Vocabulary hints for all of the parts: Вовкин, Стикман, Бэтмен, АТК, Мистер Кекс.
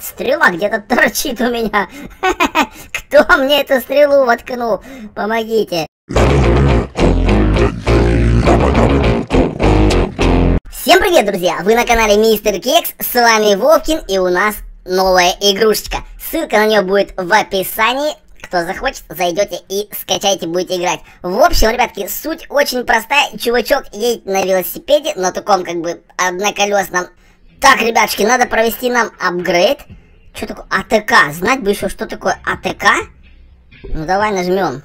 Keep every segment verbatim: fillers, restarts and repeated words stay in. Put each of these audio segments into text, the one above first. Стрела где-то торчит у меня. Кто мне эту стрелу воткнул? Помогите. Всем привет, друзья! Вы на канале Мистер Кекс, с вами Вовкин, и у нас новая игрушечка. Ссылка на нее будет в описании. Кто захочет, зайдете и скачайте, будете играть. В общем, ребятки, суть очень простая. Чувачок едет на велосипеде, на таком как бы одноколесном. Так, ребятушки, надо провести нам апгрейд. Что такое АТК? Знать бы еще, что такое АТК. Ну, давай нажмем.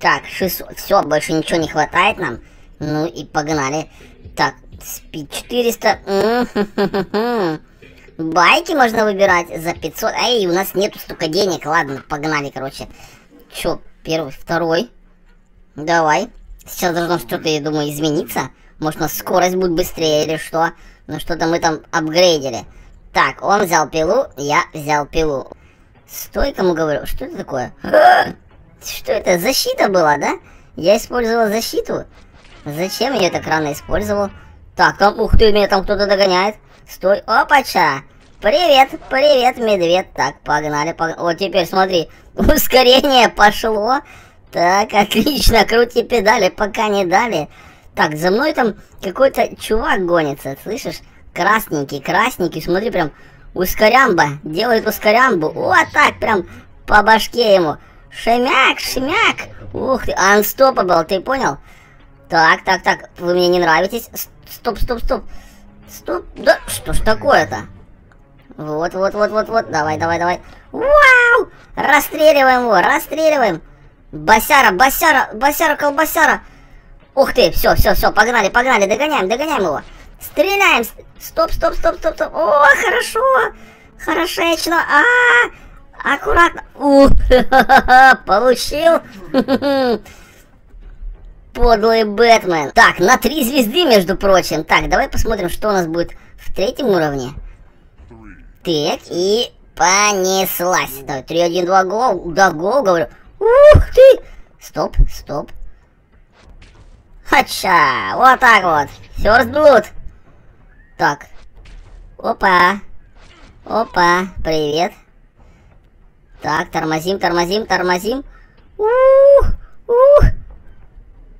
Так, шестьсот. Все, больше ничего не хватает нам. Ну и погнали. Так, спид четыреста. Байки можно выбирать за пятьсот. Эй, у нас нету столько денег. Ладно, погнали, короче. Че, первый, второй. Давай. Сейчас должно что-то, я думаю, измениться. Может, у нас скорость будет быстрее или что. Но что-то мы там апгрейдили. Так, он взял пилу, я взял пилу. Стой, кому говорю. Что это такое? Что это? Защита была, да? Я использовал защиту. Зачем я так рано использовал? Так, там, ух ты, меня там кто-то догоняет. Стой, опача. Привет, привет, медведь. Так, погнали, погнали. Вот теперь смотри, ускорение пошло. Так, отлично, крути педали, пока не дали. Так, за мной там какой-то чувак гонится, слышишь? Красненький, красненький, смотри, прям ускорямба, делает ускорямбу. Вот так, прям по башке ему. Шемяк, шемяк. Ух ты, unstoppable, ты понял? Так, так, так, вы мне не нравитесь. Стоп, стоп, стоп. Стоп, да что ж такое-то? Вот, вот, вот, вот, вот, давай, давай, давай. Вау! Расстреливаем его, расстреливаем. Босяра, босяра, босяра, колбасяра. Ух ты, все, все, все, погнали, погнали, догоняем, догоняем его. Стреляем, стоп, стоп, стоп, стоп, стоп. О, хорошо, хорошечно, а-а-а, аккуратно. У, ха-ха-ха, получил. Подлый Бэтмен. Так, на три звезды, между прочим. Так, давай посмотрим, что у нас будет в третьем уровне. Так, и понеслась. Давай, три, один, два, гол, да, гол, говорю. Ух ты, стоп, стоп. Хача, вот так вот. First blood. Так. Опа. Опа, привет. Так, тормозим, тормозим, тормозим. Ух, ух.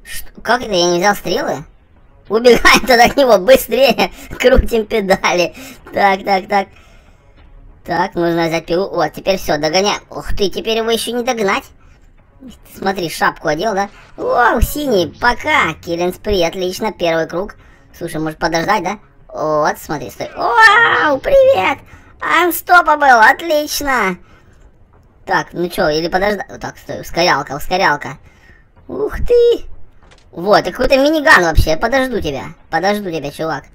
Что, как это, я не взял стрелы? Убегаем тогда от него, быстрее. Крутим педали. Так, так, так. Так, нужно взять пилу. Вот, теперь все, догоняем. Ух ты, теперь его еще не догнать. Смотри, шапку одел, да? О, синий, пока. Киллинс, привет, отлично, первый круг. Слушай, может подождать, да? Вот, смотри, стой. Вау, привет. Unstoppable, отлично. Так, ну чё, или подождать. Так, стой, ускорялка, ускорялка. Ух ты. Вот, это какой-то миниган вообще. Подожду тебя, подожду тебя, чувак.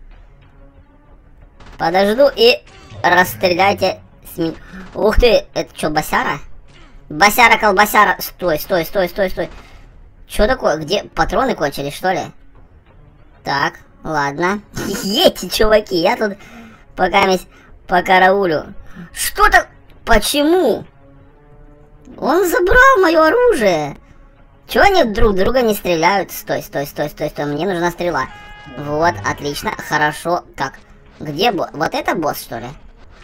Подожду и расстреляйте с ми... Ух ты, это чё, босяра? Босяра, колбасяра. Стой, стой, стой, стой, стой. Чё такое? Где? Патроны кончились, что ли? Так, ладно. Едьте, чуваки, я тут пока месть по караулю. Что так? Почему? Он забрал мое оружие. Чё они друг друга не стреляют? Стой, стой, стой, стой, стой. Мне нужна стрела. Вот, отлично, хорошо. Так, где босс? Вот это босс, что ли?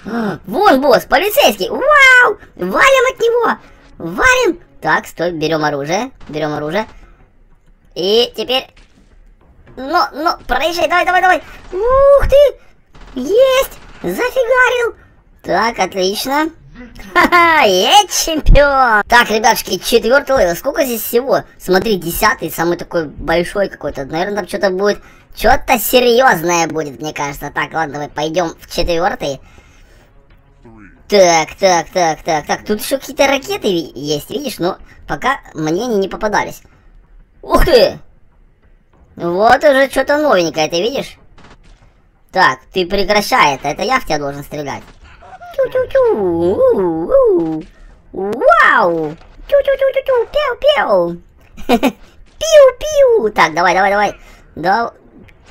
Вон босс, полицейский. Вау! Валим от него! Валим! Так, стой, берем оружие. Берем оружие. И теперь... Ну, ну, проезжай, давай, давай, давай. Ух ты! Есть! Зафигарил! Так, отлично. Ха-ха, я чемпион! Так, ребятушки, четвертый левел. Сколько здесь всего? Смотри, десятый, самый такой большой какой-то. Наверное, там что-то будет... Что-то серьезное будет, мне кажется. Так, ладно, давай пойдем в четвертый. Так, так, так, так, так. Тут еще какие-то ракеты есть, видишь? Но пока мне они не попадались. Ух ты! Вот уже что-то новенькое, ты видишь? Так, ты прекращай это. Это я в тебя должен стрелять. Тю-тю-тю. Вау! Тю-тю-тю-тю-тю. Пеу-пеу. Пиу-пиу. Так, давай, давай, давай. Да.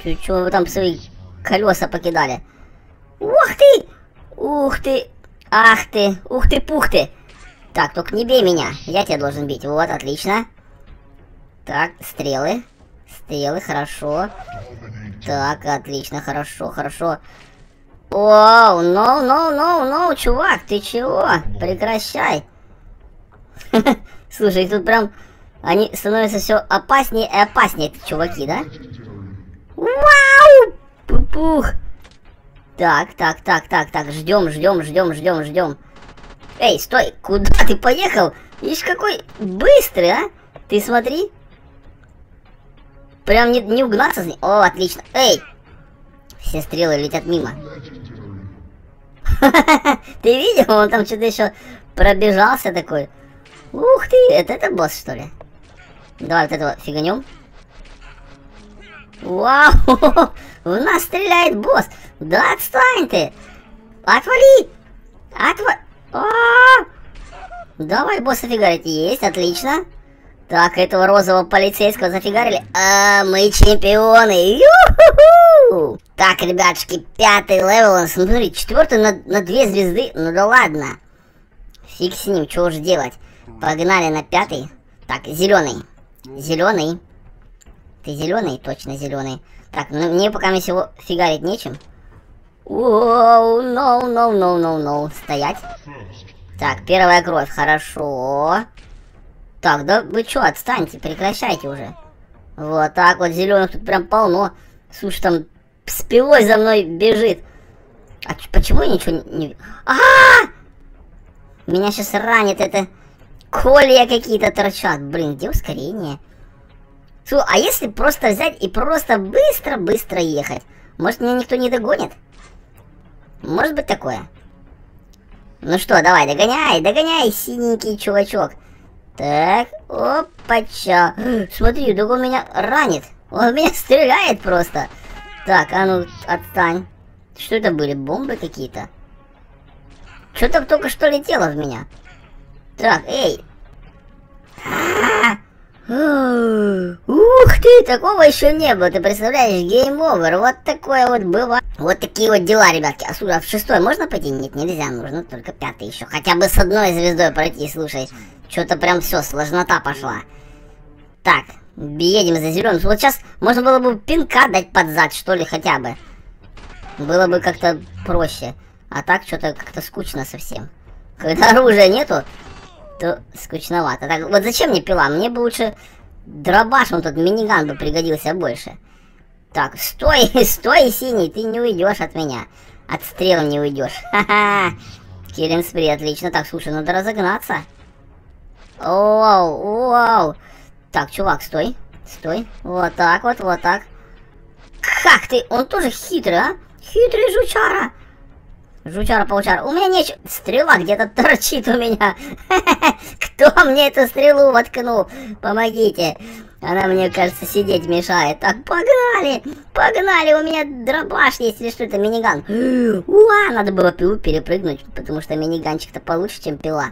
Чего вы там свои колеса покидали? Ух ты! Ух ты! Ах ты, ух ты, пух ты. Так, только не бей меня, я тебя должен бить. Вот, отлично. Так, стрелы. Стрелы, хорошо. Так, отлично, хорошо, хорошо. Оу, ноу, ноу, ноу, ноу, чувак, ты чего? Прекращай. Слушай, тут прям они становятся все опаснее и опаснее, эти чуваки, да? Вау! Пух! Так, так, так, так, так, ждем, ждем, ждем, ждем, ждем. Эй, стой, куда ты поехал? Видишь, какой быстрый, а? Ты смотри. Прям не, не угнаться с ним. О, отлично. Эй! Все стрелы летят мимо. Ты видел? Он там что-то еще пробежался такой. Ух ты, это, это босс, что ли? Давай вот этого фиганем. Вау! В нас стреляет босс! Да отстань ты! Отвали! Отвали! Давай босса фигарить. Есть, отлично. Так, этого розового полицейского зафигарили. А, мы чемпионы! Ю-ху-ху! Так, ребятушки, пятый левел. Смотри, четвертый на, на две звезды. Ну да ладно. Фиг с ним, что уж делать. Погнали на пятый. Так, зеленый. Зеленый. Ты зеленый? Точно зеленый. Так, ну мне пока мне всего фигарить нечем. Оу, ноу, ноу, ноу, ноу, ноу. Стоять. Так, первая кровь, хорошо. Так, да вы чё, отстаньте, прекращайте уже. Вот так вот, зеленых тут прям полно. Слушай, там с пилой за мной бежит. А почему я ничего не... А-а-а! Меня сейчас ранит это... Колья какие-то торчат. Блин, где ускорение? Слушай, а если просто взять и просто быстро-быстро ехать? Может, меня никто не догонит? Может быть такое? Ну что, давай, догоняй, догоняй, синенький чувачок. Так, опача. Смотри, вдруг он меня ранит. Он меня стреляет просто. Так, а ну, отстань. Что это были, бомбы какие-то? Что-то только что летело в меня. Так, эй. Ух ты, такого еще не было. Ты представляешь, гейм овер. Вот такое вот было. Вот такие вот дела, ребятки. А слушай, а в шестой можно пойти? Нет, нельзя, нужно только пятый еще. Хотя бы с одной звездой пройти, слушай. Что-то прям все, сложнота пошла. Так, едем за зеленым. Вот сейчас можно было бы пинка дать под зад, что ли, хотя бы. Было бы как-то проще. А так что-то как-то скучно совсем. Когда оружия нету, то скучновато. Так, вот зачем мне пила? Мне бы лучше дробаш, он тут миниган бы пригодился больше. Так, стой, стой, синий, ты не уйдешь от меня. От стрел не уйдешь. Ха-ха. Киллинг спри, отлично. Так, слушай, надо разогнаться. Оу, оу. Так, чувак, стой, стой. Вот так вот, вот так. Как ты? Он тоже хитрый, а? Хитрый жучара. Жучара-паучара. У меня нечего. Стрела где-то торчит у меня. Кто мне эту стрелу воткнул? Помогите. Она мне, кажется, сидеть мешает. Так, погнали. Погнали. У меня дробаш есть или что-то, миниган. Уа, надо было пилу перепрыгнуть, потому что миниганчик-то получше, чем пила.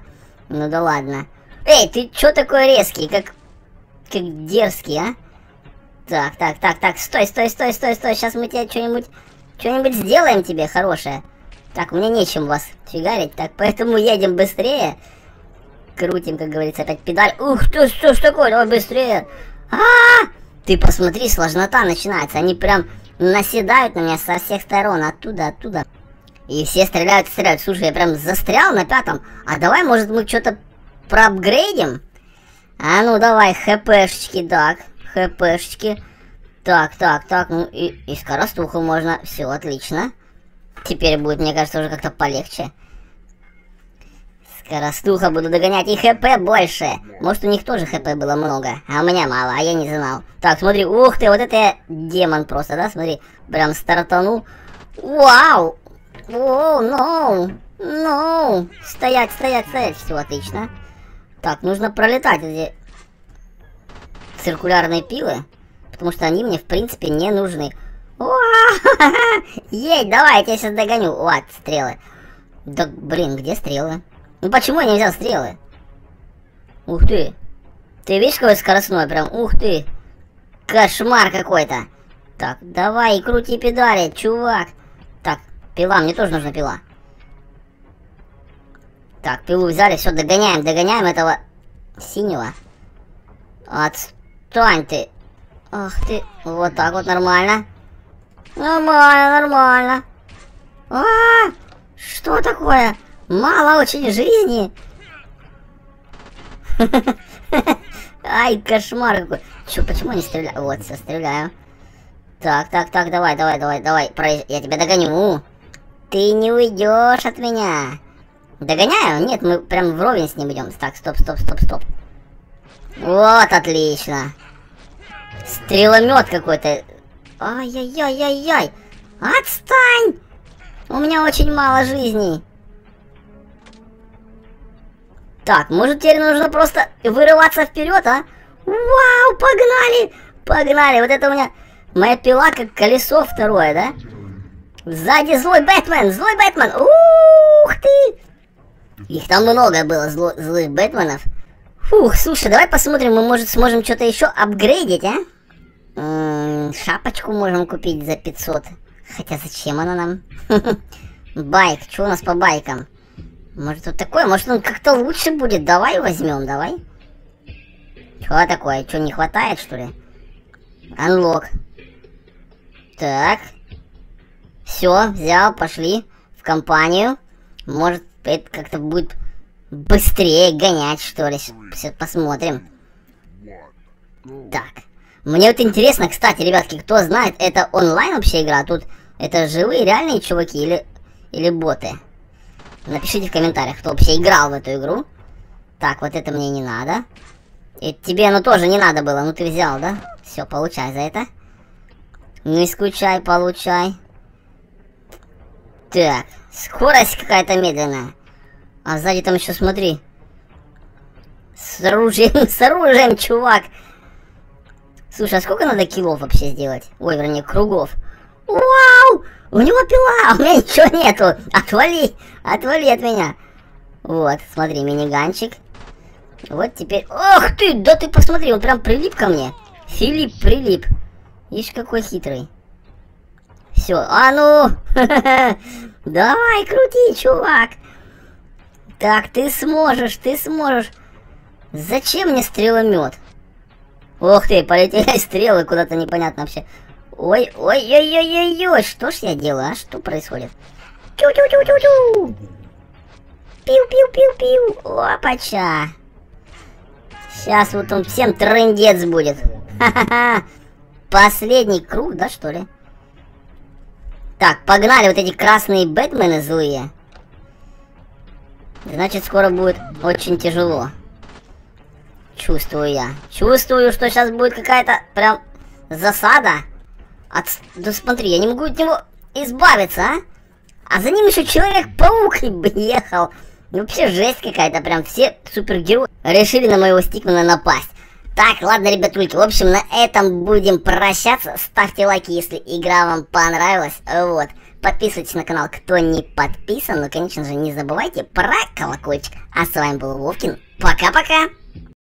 Ну да ладно. Эй, ты чё такой резкий, как... Как дерзкий, а? Так, так, так, так, стой, стой, стой, стой, стой, сейчас мы тебе что-нибудь... Что-нибудь сделаем тебе хорошее. Так, мне нечем вас фигарить, так, поэтому едем быстрее. Крутим, как говорится, опять педаль. Ух ты, что ж такое, давай быстрее. А-а-а! Ты посмотри, сложнота начинается, они прям наседают на меня со всех сторон, оттуда, оттуда. И все стреляют, стреляют. Слушай, я прям застрял на пятом, а давай, может, мы что-то... проапгрейдим? А ну давай, хпшечки, так, хпшечки. Так, так, так, ну и, и скоростуху можно. Все, отлично. Теперь будет, мне кажется, уже как-то полегче. Скоростуха, буду догонять. И хп больше. Может, у них тоже хп было много, а у меня мало, а я не знал. Так, смотри, ух ты, вот это я демон просто, да, смотри. Прям стартанул. Вау! Оу, ноу! Ноу! Стоять, стоять, стоять. Все, отлично. Так, нужно пролетать эти циркулярные пилы, потому что они мне, в принципе, не нужны. Ей, давай, я тебя сейчас догоню. Вот, стрелы. Да, блин, где стрелы? Ну, почему я не взял стрелы? Ух ты. Ты видишь, какой скоростной прям? Ух ты. Кошмар какой-то. Так, давай, крути педали, чувак. Так, пила, мне тоже нужна пила. Так, пилу взяли, все, догоняем, догоняем этого синего. Отстань ты. Ах ты, вот так вот, нормально. Нормально, нормально. А, что такое? Мало очень жизни. Ай, кошмар какой. Чё, почему не стреляю? Вот, стреляю. Так, так, так, давай, давай, давай, давай. Я тебя догоню. Ты не уйдешь от меня. Догоняю? Нет, мы прям вровень с ним идем. Так, стоп, стоп, стоп, стоп. Вот, отлично. Стреломет какой-то. Ай-яй-яй-яй-яй. Отстань! У меня очень мало жизней. Так, может теперь нужно просто вырываться вперед, а? Вау, погнали! Погнали! Вот это у меня моя пила как колесо второе, да? Сзади злой Бэтмен! Злой Бэтмен! Ух ты! Их там много было, зло, злых Бэтменов. Фух, слушай, давай посмотрим, мы, может, сможем что-то еще апгрейдить, а? М-м, шапочку можем купить за пятьсот. Хотя зачем она нам? Байк, что у нас по байкам? Может, вот такой? Может, он как-то лучше будет? Давай возьмем, давай. Что такое? Что, не хватает, что ли? Unlock. Так. Все, взял, пошли в компанию. Может, это как-то будет быстрее гонять, что ли. Все, посмотрим. Так. Мне вот интересно, кстати, ребятки, кто знает, это онлайн вообще игра? Тут это живые, реальные чуваки или, или боты? Напишите в комментариях, кто вообще играл в эту игру. Так, вот это мне не надо. И тебе оно тоже не надо было, ну ты взял, да? Все, получай за это. Не скучай, получай. Так, скорость какая-то медленная. А сзади там еще смотри. С оружием, с оружием, чувак. Слушай, а сколько надо килов вообще сделать? Ой, вернее, кругов. Вау! У него пила, а у меня ничего нету. Отвали, отвали от меня. Вот, смотри, миниганчик. Вот теперь... Ох ты, да ты посмотри, он прям прилип ко мне. Филипп прилип. Ишь, какой хитрый. Все, а ну! Давай, крути, чувак. Так, ты сможешь, ты сможешь. Зачем мне стреломет? Ох ты, полетели стрелы куда-то непонятно вообще. Ой, ой, ой, ой, ой, ой, что ж я делаю, а? Что происходит? Тю-тю-тю-тю-тю! Пиу-пиу-пиу-пиу! Опача! Сейчас вот он всем трындец будет. Ха-ха-ха! Последний круг, да, что ли? Так, погнали вот эти красные Бэтмены злые. Значит, скоро будет очень тяжело. Чувствую я. Чувствую, что сейчас будет какая-то прям засада. От... Да смотри, я не могу от него избавиться, а? А за ним еще Человек-паук ехал. Ну, вообще жесть какая-то, прям все супергерои решили на моего Стикмана напасть. Так, ладно, ребятульки, в общем, на этом будем прощаться. Ставьте лайки, если игра вам понравилась. Вот. Подписывайтесь на канал, кто не подписан. Ну, конечно же, не забывайте про колокольчик. А с вами был Вовкин. Пока-пока!